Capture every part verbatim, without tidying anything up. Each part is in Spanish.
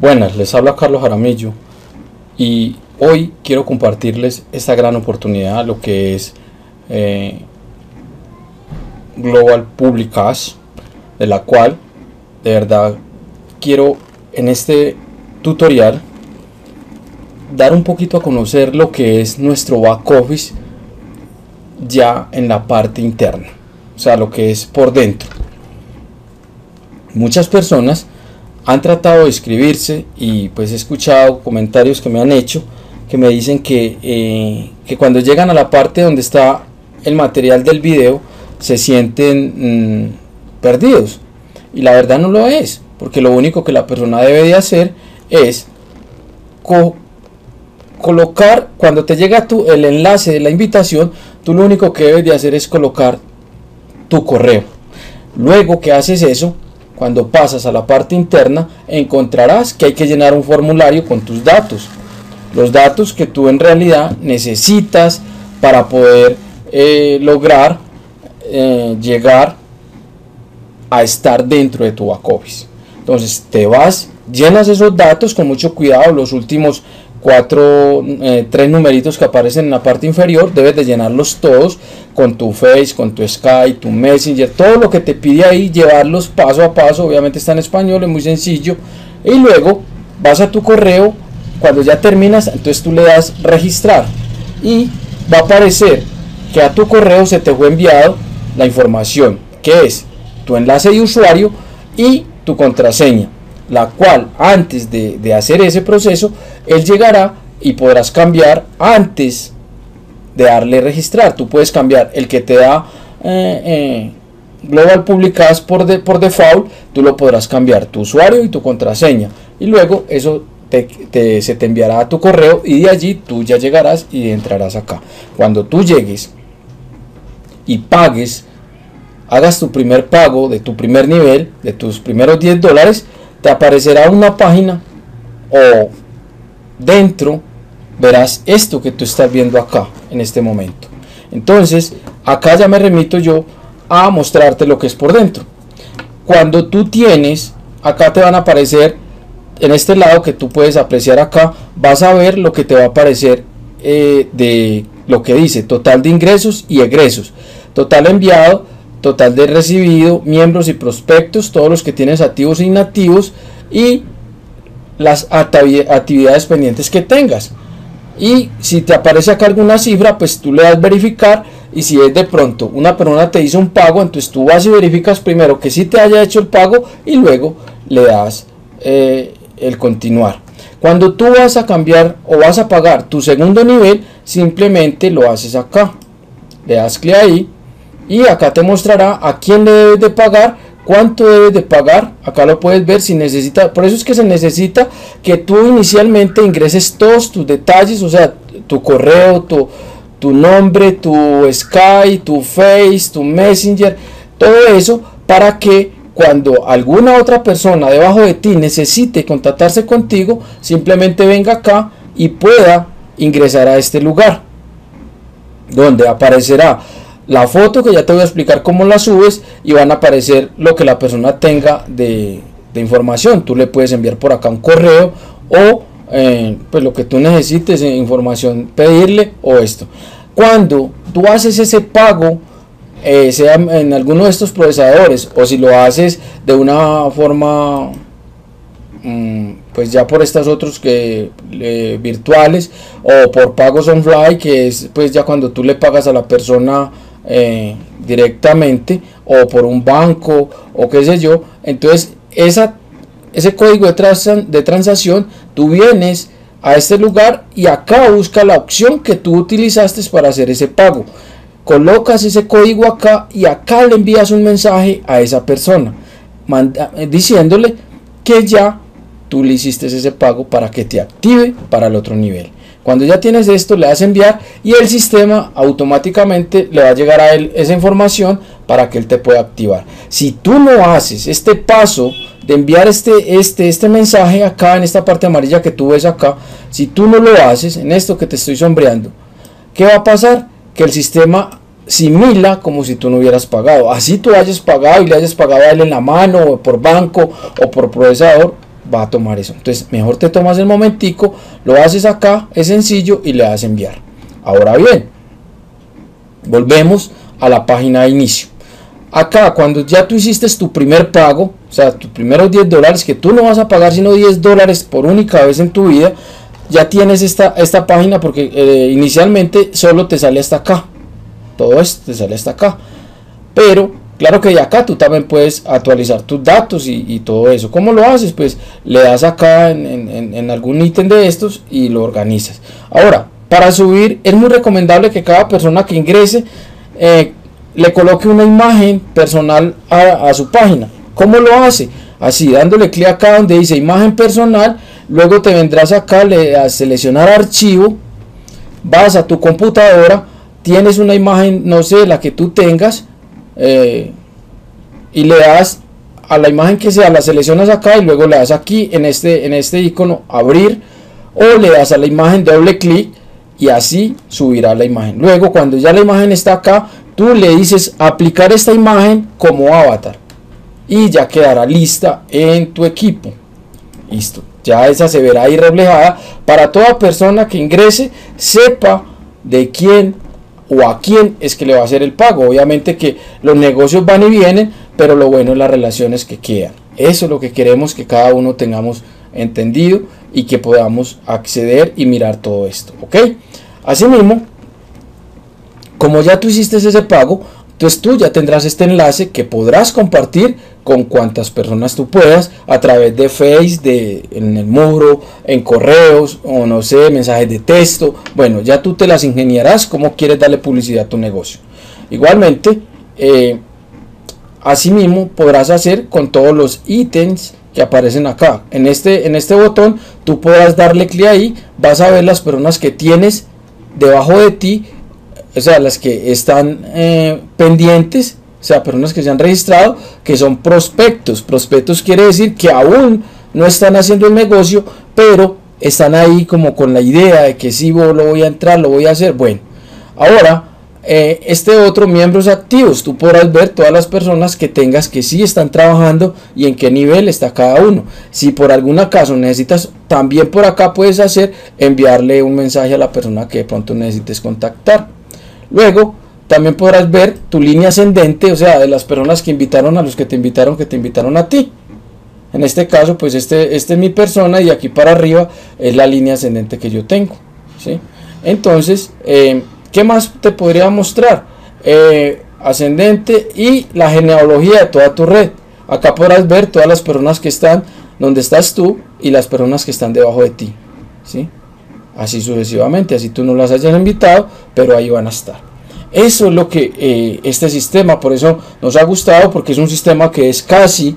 Buenas, les habla Carlos Jaramillo y hoy quiero compartirles esta gran oportunidad, lo que es eh, Global Publicash, de la cual de verdad quiero en este tutorial dar un poquito a conocer lo que es nuestro back office ya en la parte interna, o sea, lo que es por dentro. Muchas personas han tratado de inscribirse y pues he escuchado comentarios que me han hecho que me dicen que, eh, que cuando llegan a la parte donde está el material del video se sienten mmm, perdidos, y la verdad no lo es, porque lo único que la persona debe de hacer es co colocar cuando te llega tu, el enlace de la invitación, tú lo único que debes de hacer es colocar tu correo. Luego que haces eso, cuando pasas a la parte interna, encontrarás que hay que llenar un formulario con tus datos. Los datos que tú en realidad necesitas para poder eh, lograr eh, llegar a estar dentro de tu back office. Entonces te vas, llenas esos datos con mucho cuidado, los últimos cuatro, eh, tres numeritos que aparecen en la parte inferior, debes de llenarlos todos con tu Face, con tu Skype, tu Messenger, todo lo que te pide ahí, llevarlos paso a paso. Obviamente está en español, es muy sencillo. Y luego vas a tu correo, cuando ya terminas, entonces tú le das registrar y va a aparecer que a tu correo se te fue enviado la información, que es tu enlace de usuario y tu contraseña, la cual antes de, de hacer ese proceso, él llegará y podrás cambiar antes de darle registrar. Tú puedes cambiar el que te da eh, eh, Global Publicash por, de, por default, tú lo podrás cambiar, tu usuario y tu contraseña, y luego eso te, te, se te enviará a tu correo y de allí tú ya llegarás y entrarás acá. Cuando tú llegues y pagues, hagas tu primer pago de tu primer nivel, de tus primeros diez dólares, te aparecerá una página o dentro verás esto que tú estás viendo acá en este momento. Entonces acá ya me remito yo a mostrarte lo que es por dentro. Cuando tú tienes acá, te van a aparecer en este lado que tú puedes apreciar acá, vas a ver lo que te va a aparecer eh, de lo que dice total de ingresos y egresos, total enviado, total de recibido, miembros y prospectos, todos los que tienes activos e inactivos y las actividades pendientes que tengas. Y si te aparece acá alguna cifra, pues tú le das verificar, y si es de pronto una persona te hizo un pago, entonces tú vas y verificas primero que sí te haya hecho el pago y luego le das eh, el continuar. Cuando tú vas a cambiar o vas a pagar tu segundo nivel, simplemente lo haces acá, le das clic ahí y acá te mostrará a quién le debes de pagar, cuánto debes de pagar. Acá lo puedes ver si necesitas. Por eso es que se necesita que tú inicialmente ingreses todos tus detalles, o sea, tu correo, tu, tu nombre, tu Skype, tu Face, tu Messenger, todo eso, para que cuando alguna otra persona debajo de ti necesite contactarse contigo, simplemente venga acá y pueda ingresar a este lugar, donde aparecerá la foto, que ya te voy a explicar cómo la subes, y van a aparecer lo que la persona tenga de, de información. Tú le puedes enviar por acá un correo o eh, pues lo que tú necesites, información, pedirle o esto. Cuando tú haces ese pago, eh, sea en alguno de estos procesadores o si lo haces de una forma mmm, pues ya por estas otros que eh, virtuales, o por pagos online, que es pues ya cuando tú le pagas a la persona Eh, directamente, o por un banco o qué sé yo, entonces esa, ese código de, trans, de transacción, tú vienes a este lugar y acá busca la opción que tú utilizaste para hacer ese pago, colocas ese código acá y acá le envías un mensaje a esa persona manda, diciéndole que ya tú le hiciste ese pago para que te active para el otro nivel. Cuando ya tienes esto, le das enviar y el sistema automáticamente le va a llegar a él esa información para que él te pueda activar. Si tú no haces este paso de enviar este, este, este mensaje acá en esta parte amarilla que tú ves acá, si tú no lo haces en esto que te estoy sombreando, ¿qué va a pasar? Que el sistema simila como si tú no hubieras pagado. Así tú hayas pagado y le hayas pagado a él en la mano, o por banco o por procesador, va a tomar eso. Entonces mejor te tomas el momentico, lo haces acá, es sencillo y le das enviar. Ahora bien, volvemos a la página de inicio. Acá cuando ya tú hiciste tu primer pago, o sea, tus primeros diez dólares, que tú no vas a pagar sino diez dólares por única vez en tu vida, ya tienes esta, esta página, porque eh, inicialmente solo te sale hasta acá. Todo esto te sale hasta acá. Pero claro que de acá tú también puedes actualizar tus datos y, y todo eso. ¿Cómo lo haces? Pues le das acá en, en, en algún ítem de estos y lo organizas. Ahora, para subir es muy recomendable que cada persona que ingrese eh, le coloque una imagen personal a, a su página. ¿Cómo lo hace? Así, dándole clic acá donde dice imagen personal. Luego te vendrás acá, le das seleccionar archivo, vas a tu computadora, tienes una imagen, no sé, la que tú tengas, eh, y le das a la imagen que sea, la seleccionas acá y luego le das aquí en este, en este icono abrir, o le das a la imagen doble clic y así subirá la imagen. Luego cuando ya la imagen está acá, tú le dices aplicar esta imagen como avatar y ya quedará lista en tu equipo. Listo, ya esa se verá ahí reflejada para toda persona que ingrese, sepa de quién o a quién es que le va a hacer el pago. Obviamente que los negocios van y vienen, pero lo bueno es las relaciones que quedan. Eso es lo que queremos que cada uno tengamos entendido y que podamos acceder y mirar todo esto, ¿ok? Asimismo, como ya tú hiciste ese pago, entonces tú ya tendrás este enlace que podrás compartir con cuantas personas tú puedas a través de Face, de, en el muro, en correos o no sé, mensajes de texto. Bueno, ya tú te las ingeniarás como quieres darle publicidad a tu negocio. Igualmente, eh, asimismo podrás hacer con todos los ítems que aparecen acá. En este, en este botón tú podrás darle clic ahí, vas a ver las personas que tienes debajo de ti. O sea, las que están eh, pendientes, o sea, personas que se han registrado, que son prospectos. Prospectos quiere decir que aún no están haciendo el negocio, pero están ahí como con la idea de que sí, lo voy a entrar, lo voy a hacer. Bueno, ahora, eh, este otro, miembros activos, tú podrás ver todas las personas que tengas que sí están trabajando y en qué nivel está cada uno. Si por algún acaso necesitas, también por acá puedes hacer, enviarle un mensaje a la persona que de pronto necesites contactar. Luego también podrás ver tu línea ascendente, o sea, de las personas que invitaron a los que te invitaron, que te invitaron a ti. En este caso, pues este, este es mi persona y aquí para arriba es la línea ascendente que yo tengo, ¿sí? Entonces, eh, ¿qué más te podría mostrar? Eh, ascendente y la genealogía de toda tu red. Acá podrás ver todas las personas que están donde estás tú y las personas que están debajo de ti, ¿sí? Así sucesivamente, así tú no las hayas invitado, pero ahí van a estar. Eso es lo que eh, este sistema, por eso nos ha gustado, porque es un sistema que es casi,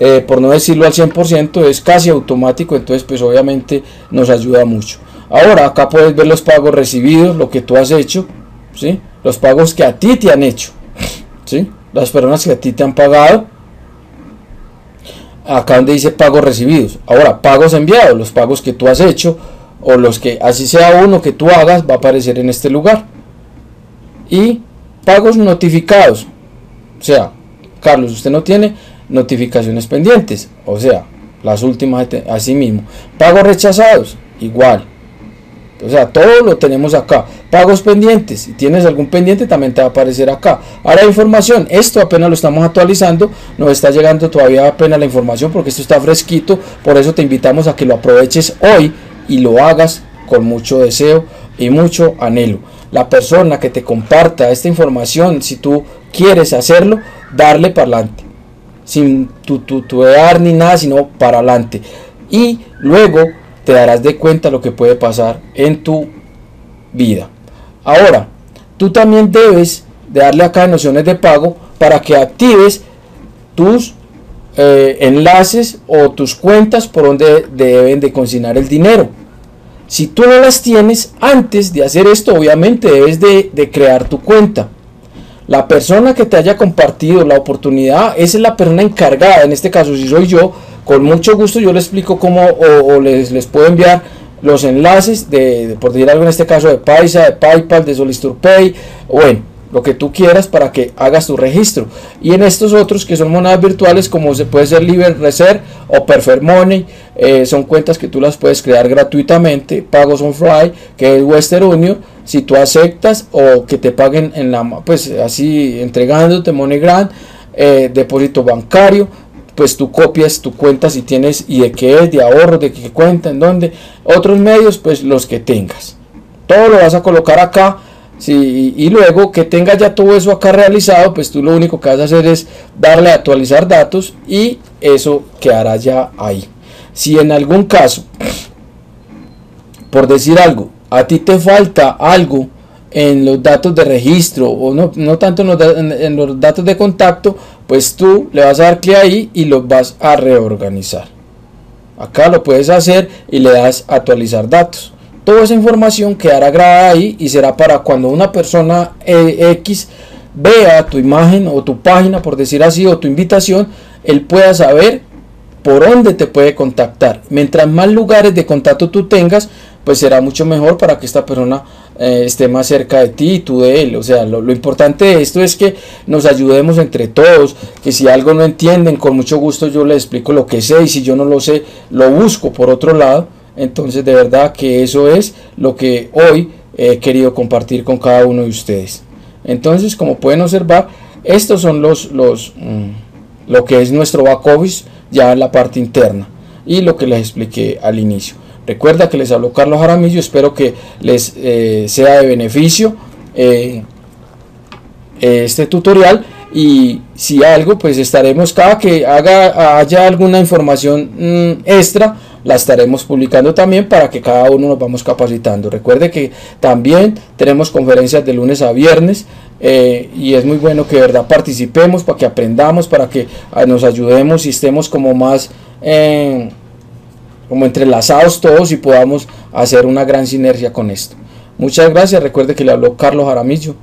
eh, por no decirlo al cien por ciento, es casi automático, entonces pues obviamente nos ayuda mucho. Ahora acá puedes ver los pagos recibidos, lo que tú has hecho, ¿sí? Los pagos que a ti te han hecho, ¿sí? Las personas que a ti te han pagado. Acá donde dice pagos recibidos. Ahora, pagos enviados, los pagos que tú has hecho, o los que, así sea uno que tú hagas, va a aparecer en este lugar. Y pagos notificados, o sea, Carlos, usted no tiene notificaciones pendientes, o sea, las últimas, así mismo. Pagos rechazados, igual, o sea, todo lo tenemos acá. Pagos pendientes, si tienes algún pendiente también te va a aparecer acá. Ahora, información, esto apenas lo estamos actualizando, nos está llegando todavía apenas la información porque esto está fresquito, por eso te invitamos a que lo aproveches hoy y lo hagas con mucho deseo y mucho anhelo. La persona que te comparta esta información, si tú quieres hacerlo, darle para adelante, sin tutear ni nada, sino para adelante, y luego te darás de cuenta lo que puede pasar en tu vida. Ahora, tú también debes de darle acá nociones de pago para que actives tus Eh, enlaces o tus cuentas por donde deben de consignar el dinero. Si tú no las tienes, antes de hacer esto obviamente debes de, de crear tu cuenta. La persona que te haya compartido la oportunidad, esa es la persona encargada. En este caso, si soy yo, con mucho gusto yo les explico cómo o, o les, les puedo enviar los enlaces de, de, por decir algo, en este caso de Paisa, de PayPal, de Solisturpay. Bueno, lo que tú quieras para que hagas tu registro. Y en estos otros que son monedas virtuales, como se puede ser Libre Reserve o Perfect Money, eh, son cuentas que tú las puedes crear gratuitamente, pagos on fly, que es Western Union, si tú aceptas, o que te paguen en la, pues así entregándote MoneyGram, eh, depósito bancario, pues tú copias tu cuenta si tienes, y de qué es, de ahorro, de qué cuenta, en dónde, otros medios, pues los que tengas, todo lo vas a colocar acá. Sí, y luego que tengas ya todo eso acá realizado, pues tú lo único que vas a hacer es darle a actualizar datos y eso quedará ya ahí. Si en algún caso, por decir algo, a ti te falta algo en los datos de registro, o no, no tanto en los, en, en los datos de contacto, pues tú le vas a dar clic ahí y los vas a reorganizar. Acá lo puedes hacer y le das a actualizar datos. Toda esa información quedará grabada ahí y será para cuando una persona X vea tu imagen o tu página, por decir así, o tu invitación, él pueda saber por dónde te puede contactar. Mientras más lugares de contacto tú tengas, pues será mucho mejor para que esta persona eh, esté más cerca de ti y tú de él. O sea, lo, lo importante de esto es que nos ayudemos entre todos, que si algo no entienden, con mucho gusto yo les explico lo que sé, y si yo no lo sé, lo busco por otro lado. Entonces, de verdad que eso es lo que hoy he querido compartir con cada uno de ustedes. Entonces, como pueden observar, estos son los, los mmm, lo que es nuestro back office, ya en la parte interna, y lo que les expliqué al inicio. Recuerda que les habló Carlos Jaramillo, espero que les eh, sea de beneficio eh, este tutorial. Y si algo, pues estaremos, cada que haga, haya alguna información mmm, extra, la estaremos publicando también para que cada uno nos vamos capacitando. Recuerde que también tenemos conferencias de lunes a viernes, eh, y es muy bueno que de verdad participemos para que aprendamos, para que nos ayudemos y estemos como más eh, como entrelazados todos y podamos hacer una gran sinergia con esto. Muchas gracias. Recuerde que le habló Carlos Jaramillo.